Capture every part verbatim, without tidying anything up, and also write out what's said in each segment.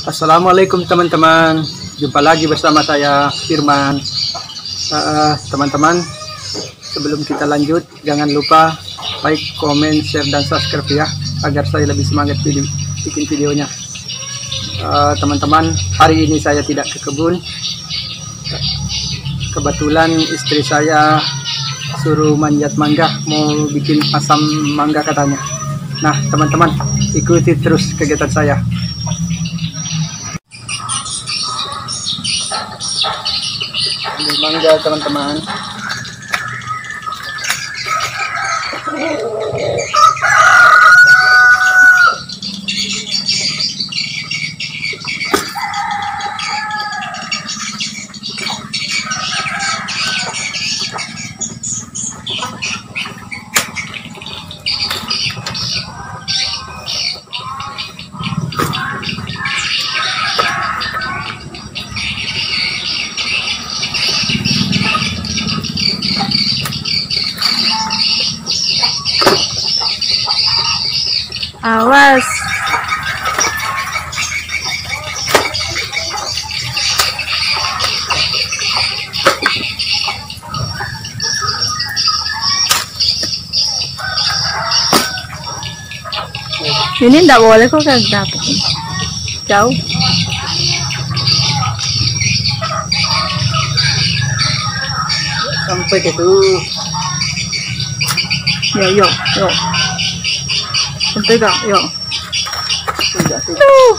Assalamualaikum teman-teman, jumpa lagi bersama saya Firman. Teman-teman, uh, sebelum kita lanjut, jangan lupa like, komen, share, dan subscribe ya, agar saya lebih semangat video, bikin videonya. Teman-teman, uh, hari ini saya tidak ke kebun. Kebetulan istri saya suruh manjat mangga, mau bikin asam mangga katanya. Nah teman-teman, ikuti terus kegiatan saya. Ini mangga teman-teman. Awas. Ini ndak boleh kok kayak dapet. Jauh. Sampai ke tuh. Ya, yo, yo. Sampai gak, yuk. Tidak, tidak. Duh.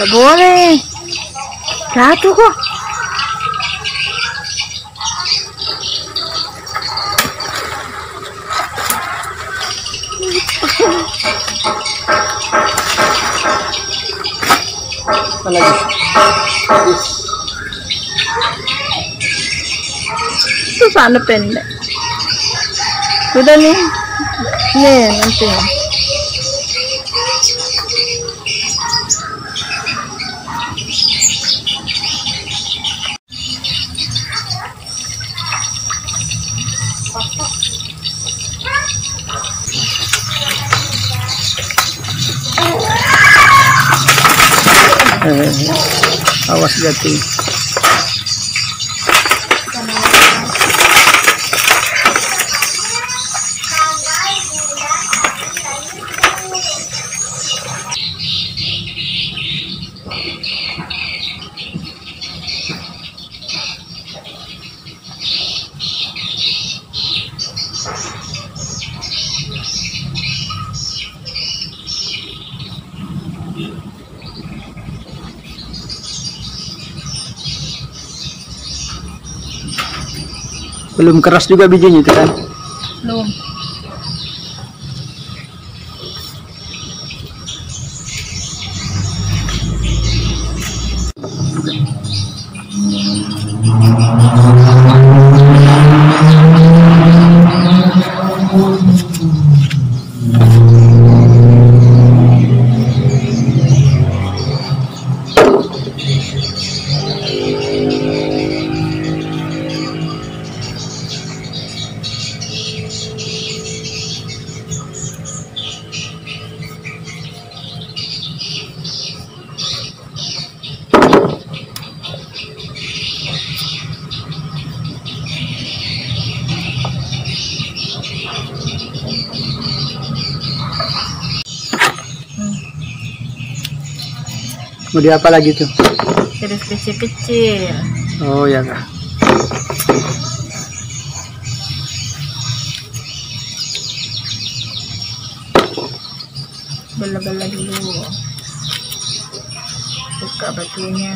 Gak boleh. Jatuh kok. Apa lagi? Habis. Susana pendek. Sudah nih, nih nanti. Eh, awas jatuh. Belum keras juga bijinya itu kan? Belum. Mau di apa lagi tuh? Terus kecil-kecil. Oh ya kak. Bela-bela dulu. Buka batunya.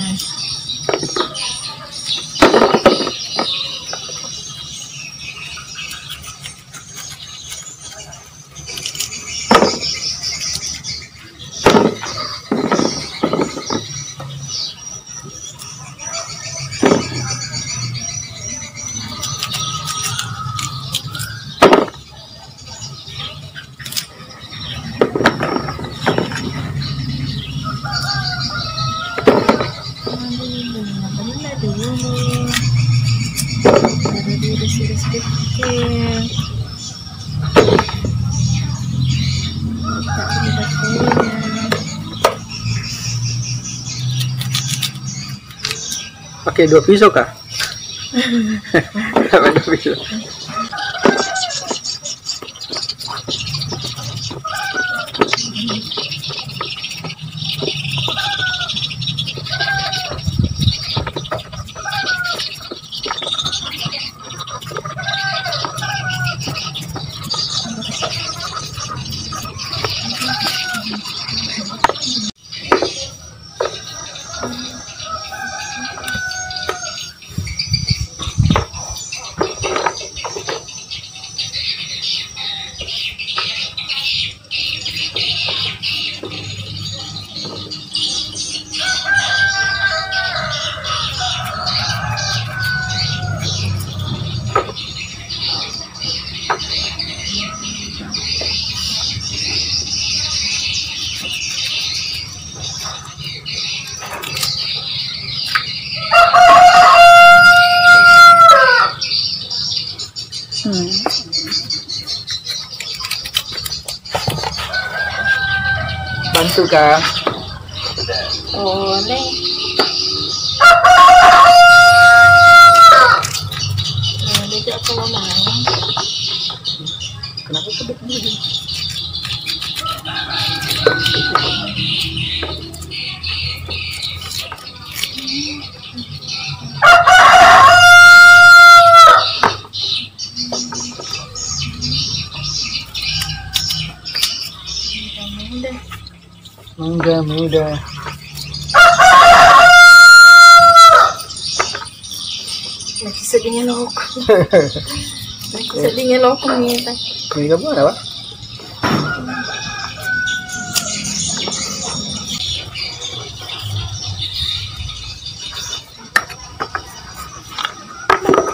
Terus kecil. Pakai dua pisau kah? Pakai dua pisau. Bantu kah? Boleh. Nah, dia aku mau main. Kenapa kebet begini? Mangga muda. Lagi sedihnya loku. Lagi sedihnya loku nih. Kami gabung ada pak.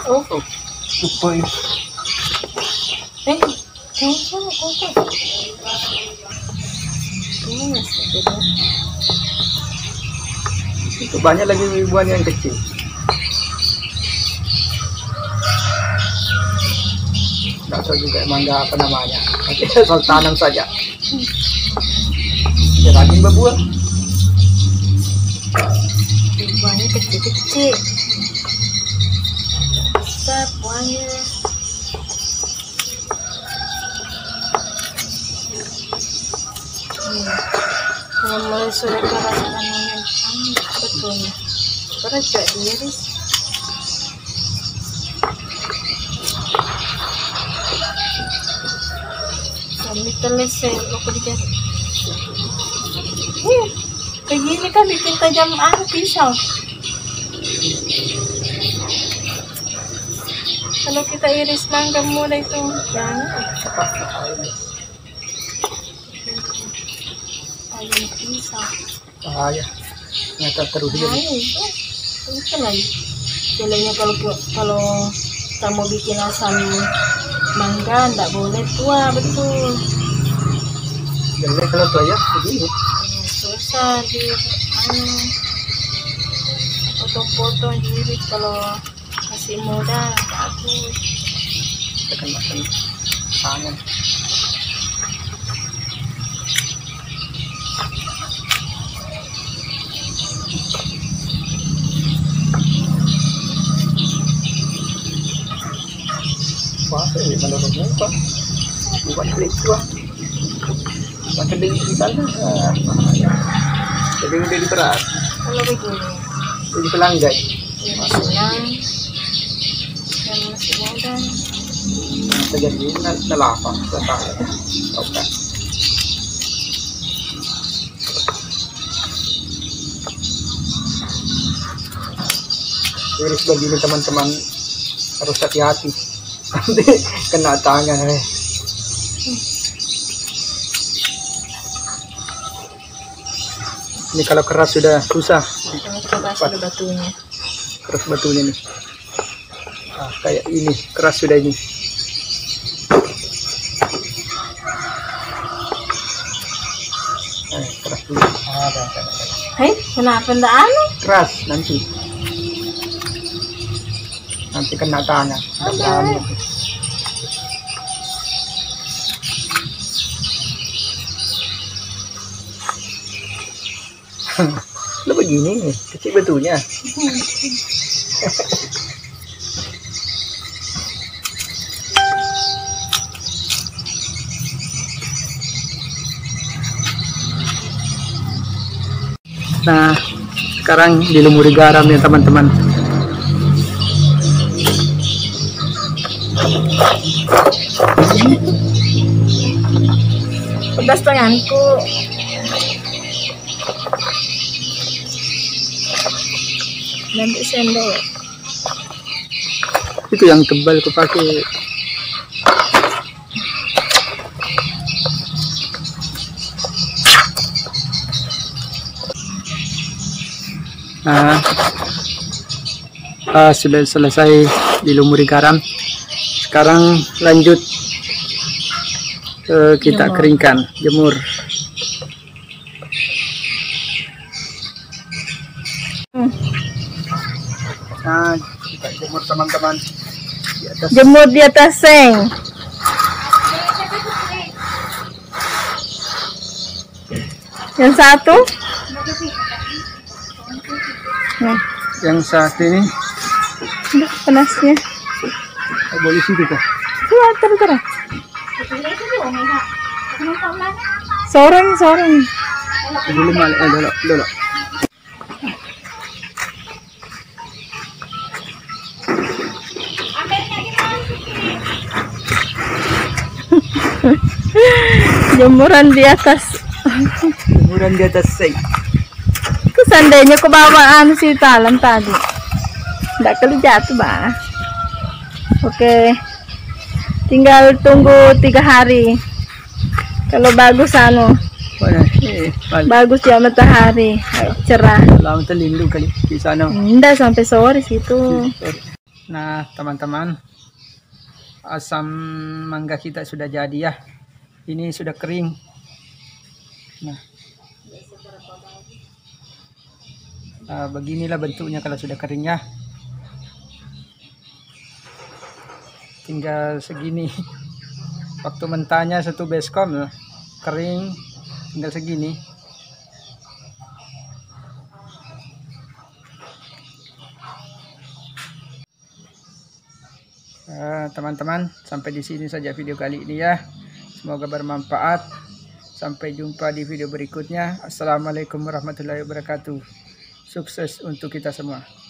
Oh, apa ini? Eh, kau kau kau. Itu banyak lagi ribuan yang kecil. Tidak tahu juga mangga apa namanya. Kita tanam saja. Dia rajin berbuah. Buahnya kecil-kecil. Besar buahnya. Mulai sudah terasa namanya betulnya kerja iris kami telesel aku dikasih ini begini kan bikin tajaman pisau. Kalau kita iris mangga muda itu jangan pisau. Ah ya, nyata terus nah, jadi. Itu lagi. Jeleknya kalau kalau kita mau bikin asam mangga, tidak boleh tua betul. Jelek kalau tua ya, begini. Susah di anu foto-foto jadi kalau masih muda bagus. Tekan makan tangan. Ini menurutmu apa? Bukan pelik-pelik. Bukan keding di sana. Keding udah diperas. Kalau begini jadi pelanggan. Maksudnya yang masih muda terjadi selapa selapa. Oke. Terus begini teman-teman harus hati-hati. Nanti kena tangan eh. Ini kalau keras sudah susah. Keras batunya. Keras batunya nih. Ah, kayak ini keras sudah ini. Eh, keras dulu. Ada. Hei, kenapa enggak anu? Keras nanti. Nanti kena tanah. Tanah. Lo begini nih, kecil betulnya. Nah, sekarang dilumuri garam ya teman-teman. Pedas tanganku. Nanti sendok. Itu yang tebal aku pakai. Nah, uh, sudah selesai dilumuri garam. Sekarang lanjut uh, kita jemur. Keringkan, jemur. Hmm. Nah, kita jemur teman-teman. Di atas. Jemur di atas seng. Yang satu. Nah. Yang saat ini udah panasnya boleh sih kita iya terus seorang seorang dulu malah eh dulu dulu jemuran di atas jemuran di atas seng. Seandainya kebawaan si talam tadi tidak kali jatuh bah. Oke, tinggal tunggu tiga hari. Kalau bagus anu bagus ya matahari cerah. Tidak sampai sore situ. Nah teman-teman, asam mangga kita sudah jadi ya. Ini sudah kering. Nah, Uh, beginilah bentuknya kalau sudah kering ya. Tinggal segini. Waktu mentahnya satu baskom loh. Kering tinggal segini. Uh, teman-teman, sampai di sini saja video kali ini ya. Semoga bermanfaat. Sampai jumpa di video berikutnya. Assalamualaikum warahmatullahi wabarakatuh. Sukses untuk kita semua.